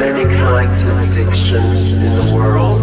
Many kinds of addictions in the world.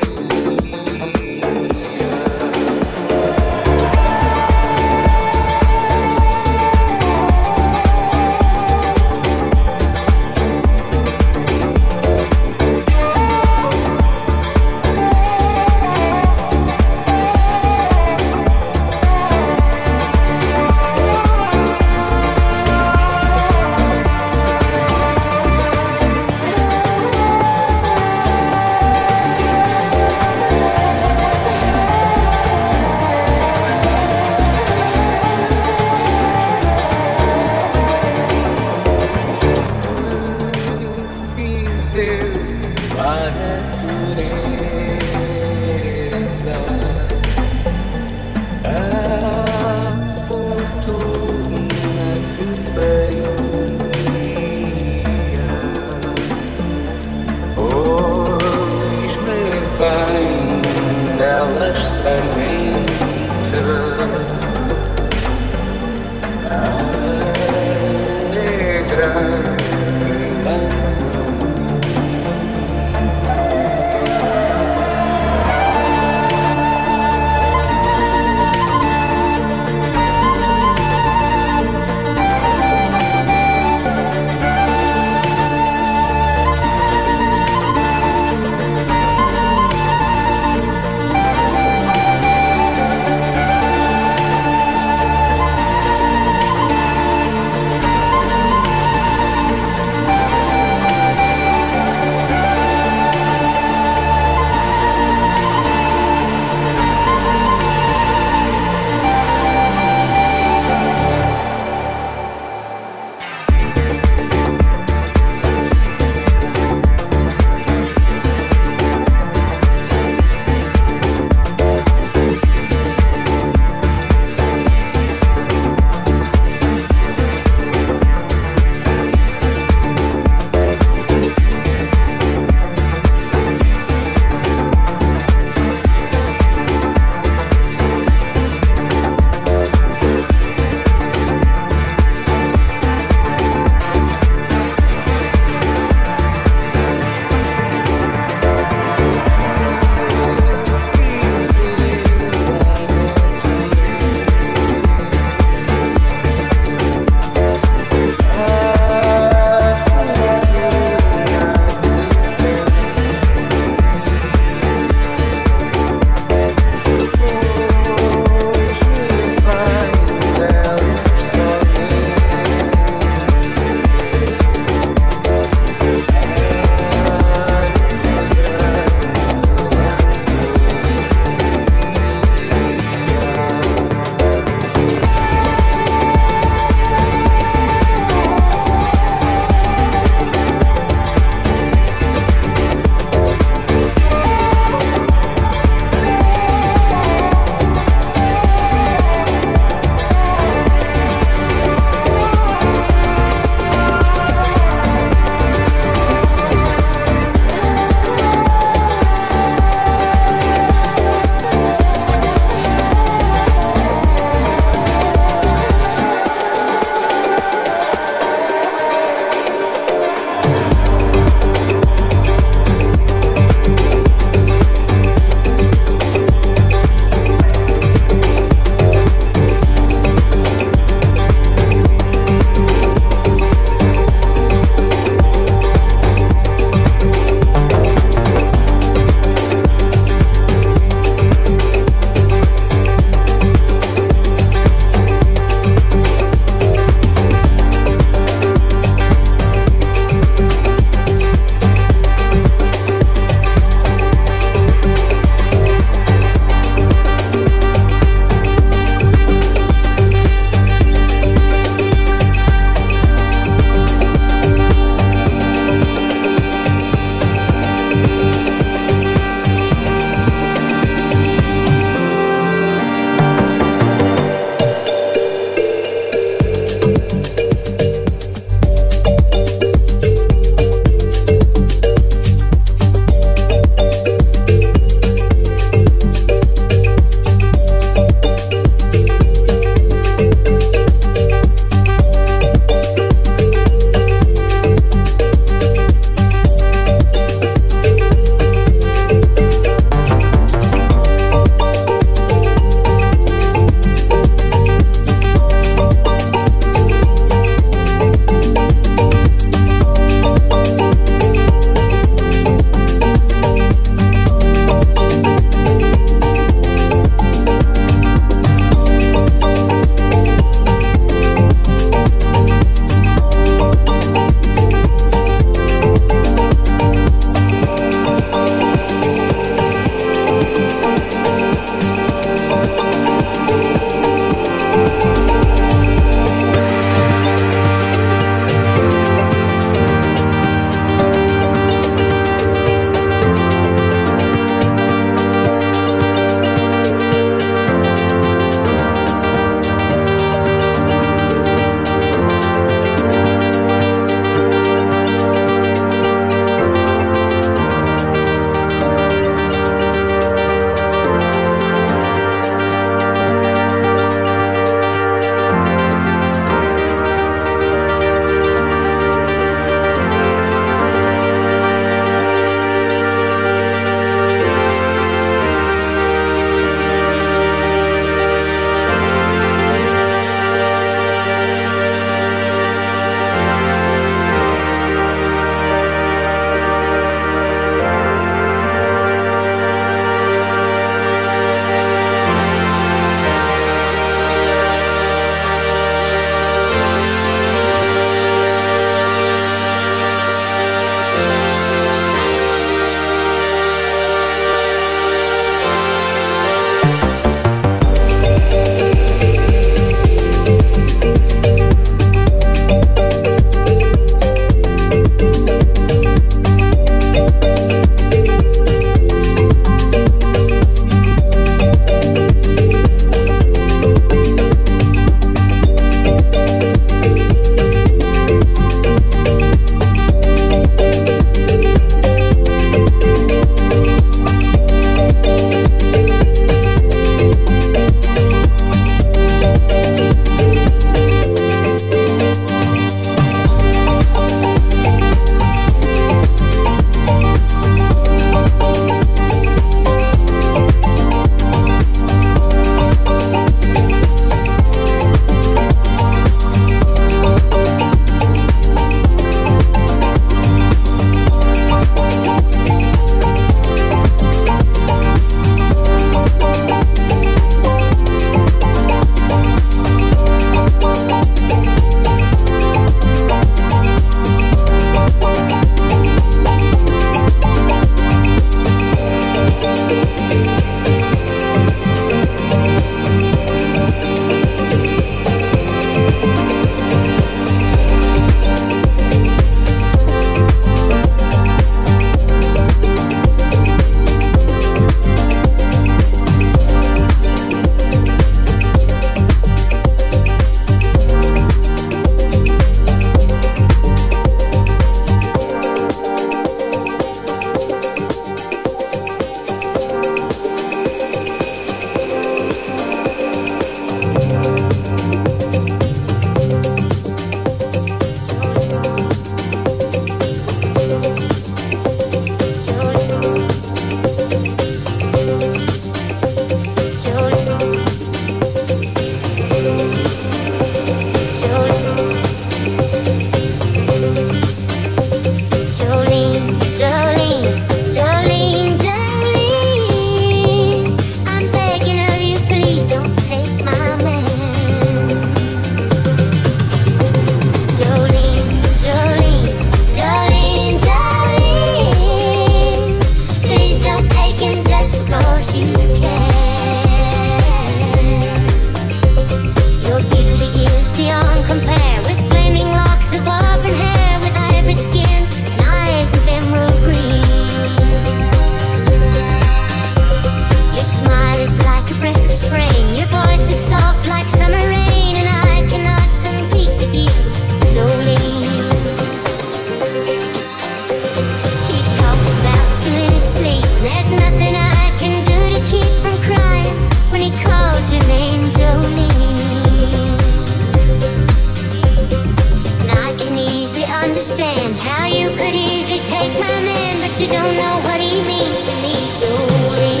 understand how you could easily take my man, but you don't know what he means to me, Jolene.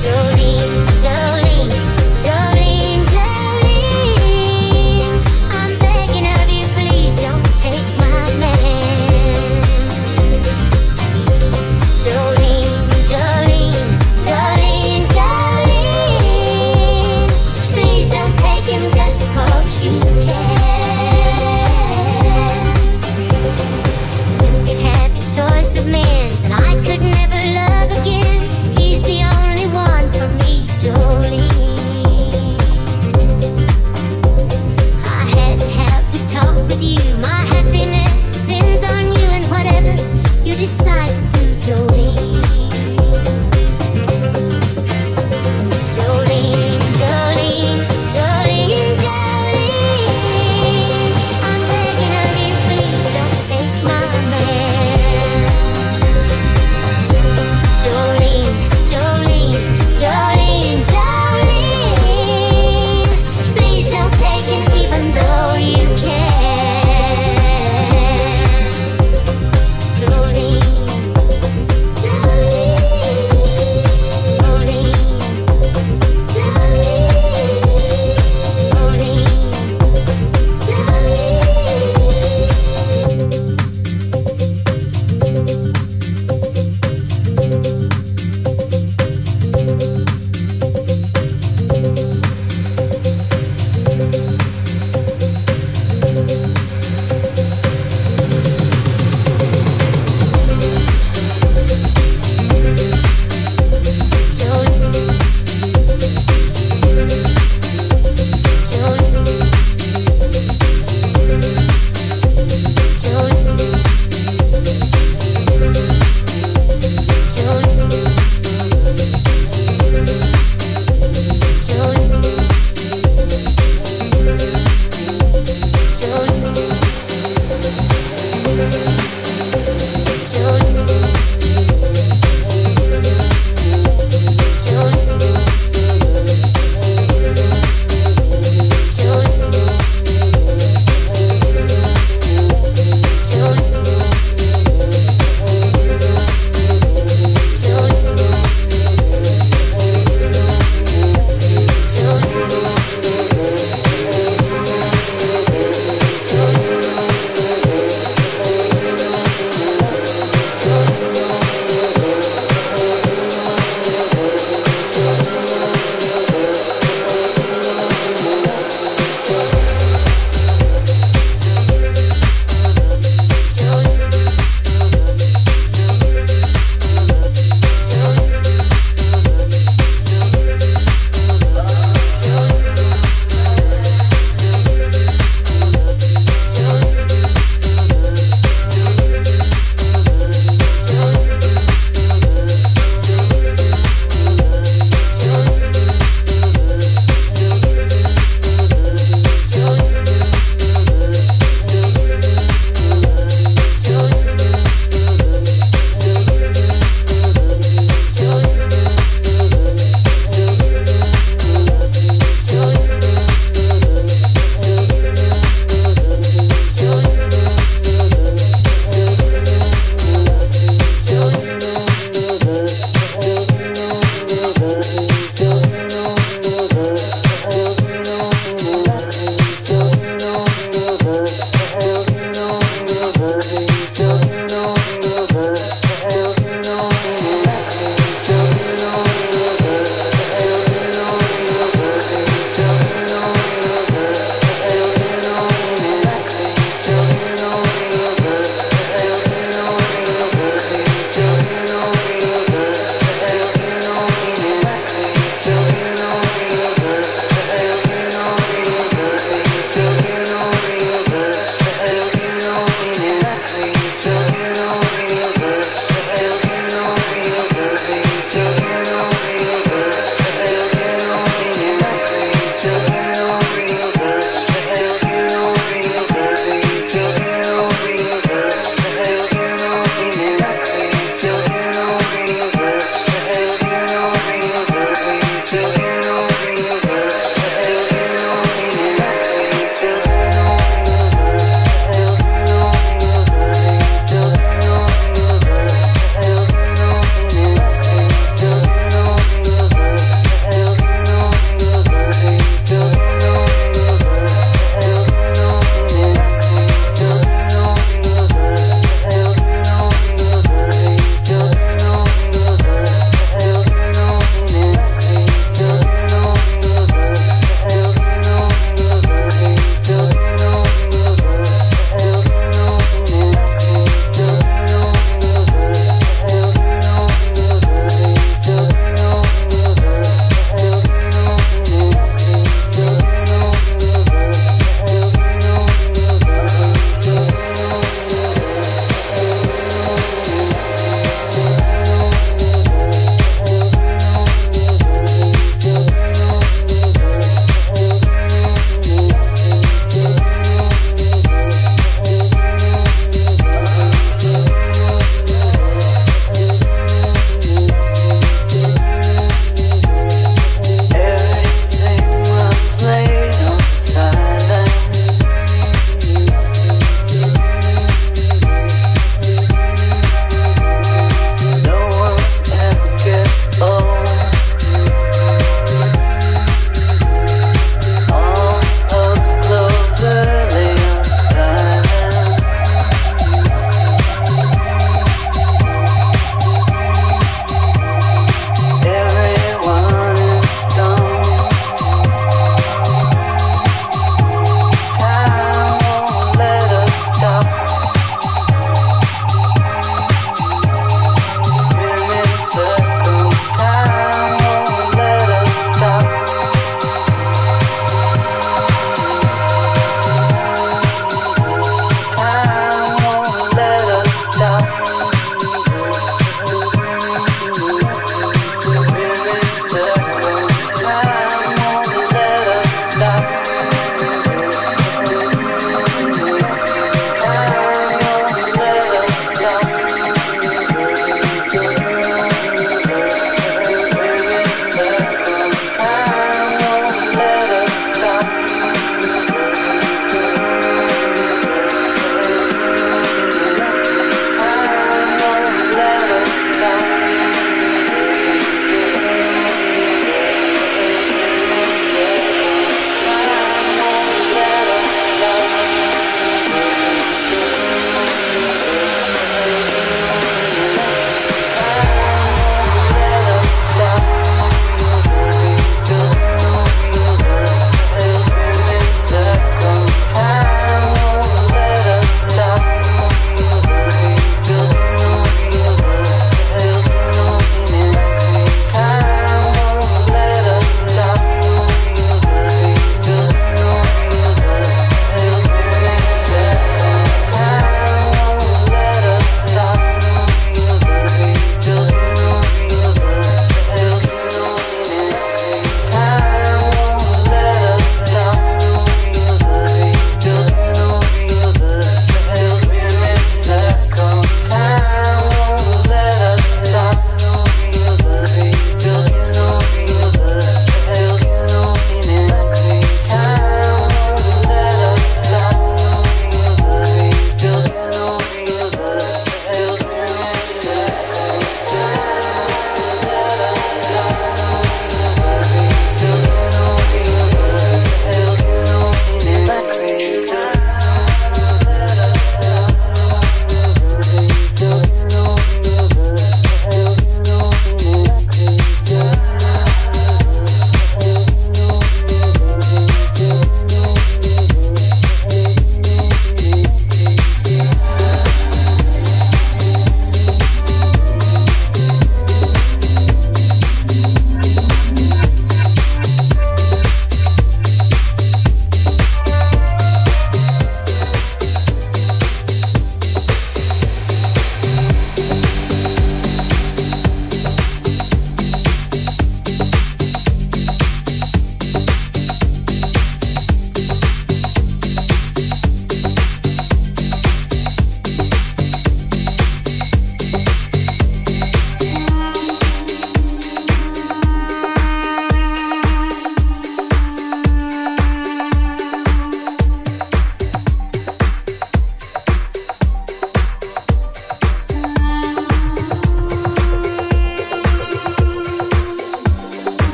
Jolene, Jolene, Jolene, Jolene, I'm begging of you, please don't take my man. Jolene, Jolene, Jolene, Jolene, please don't take him just because you can.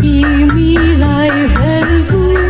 Give me life and good.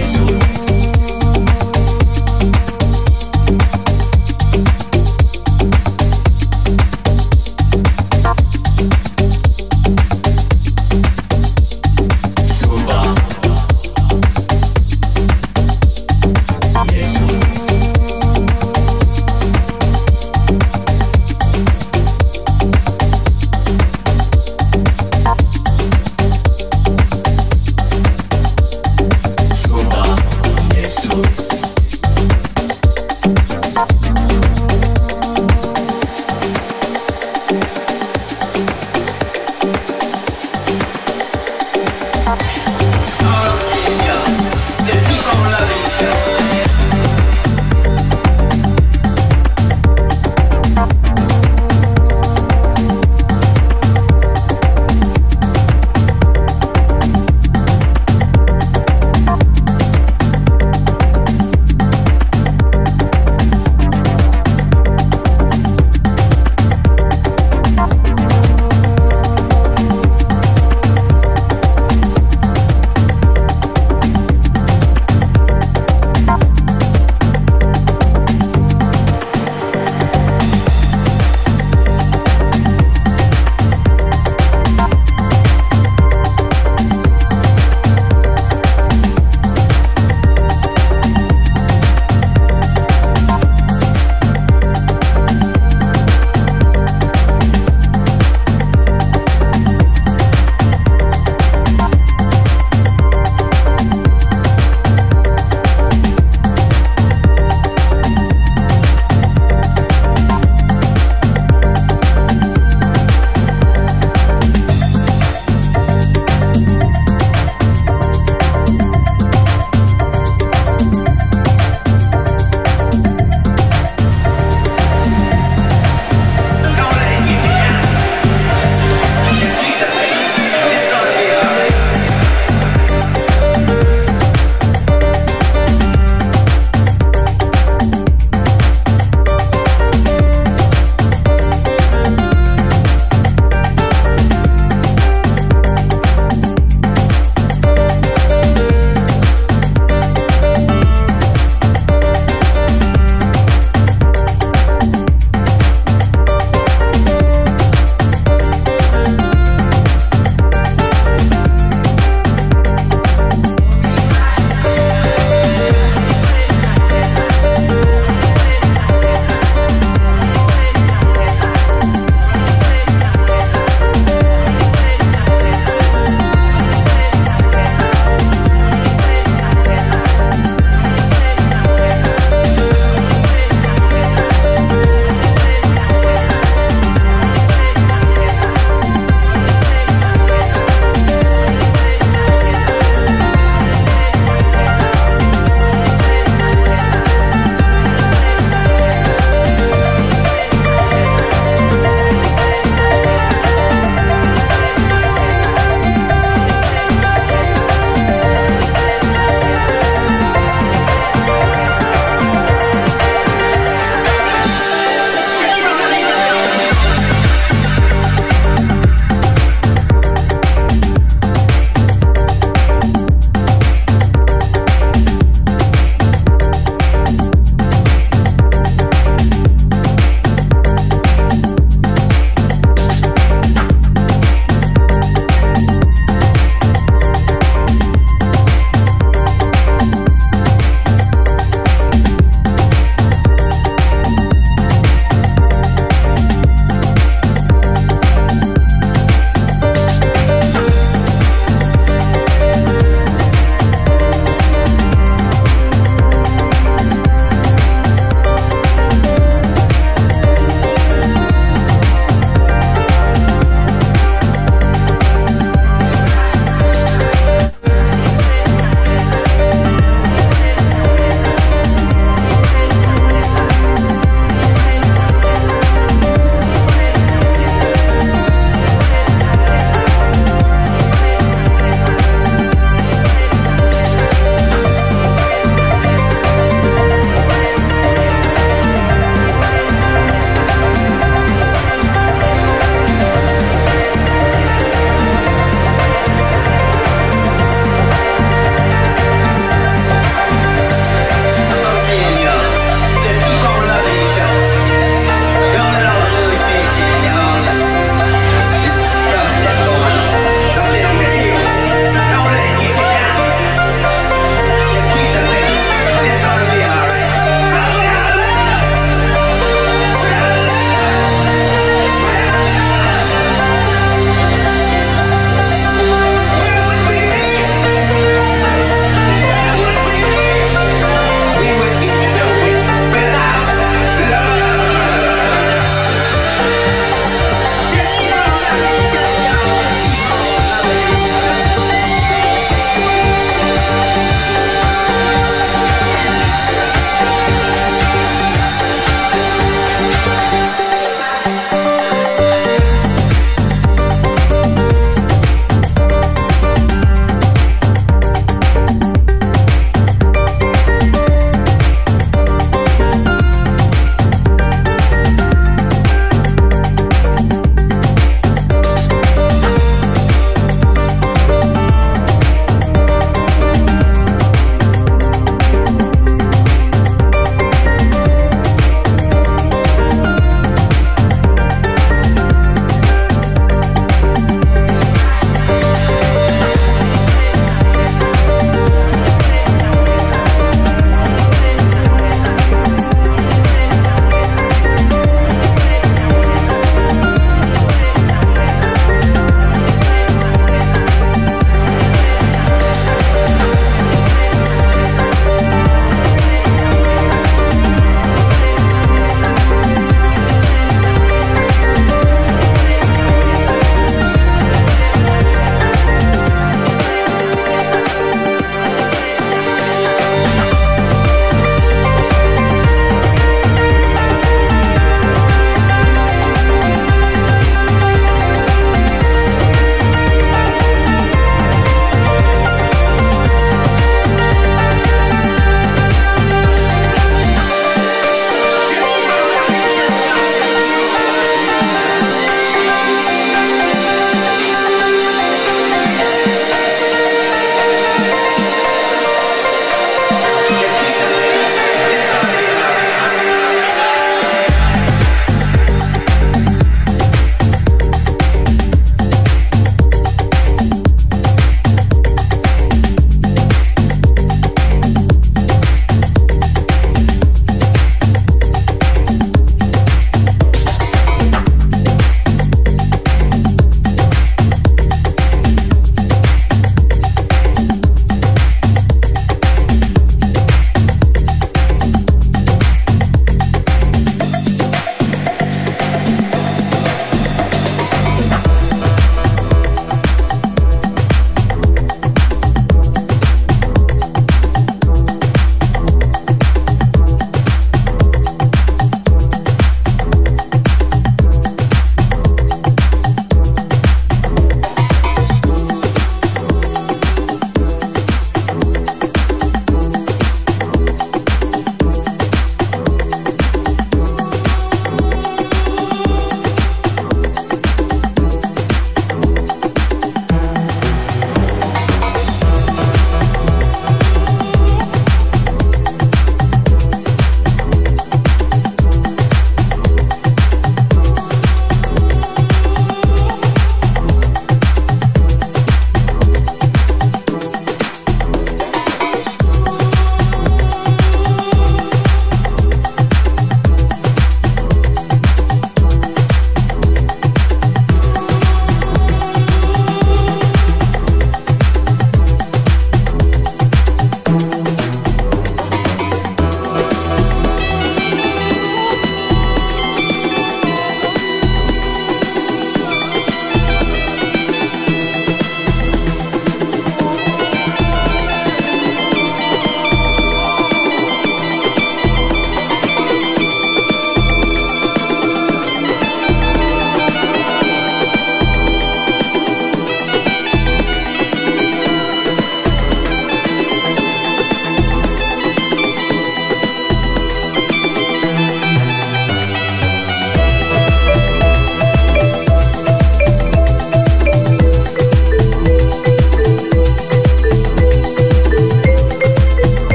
It's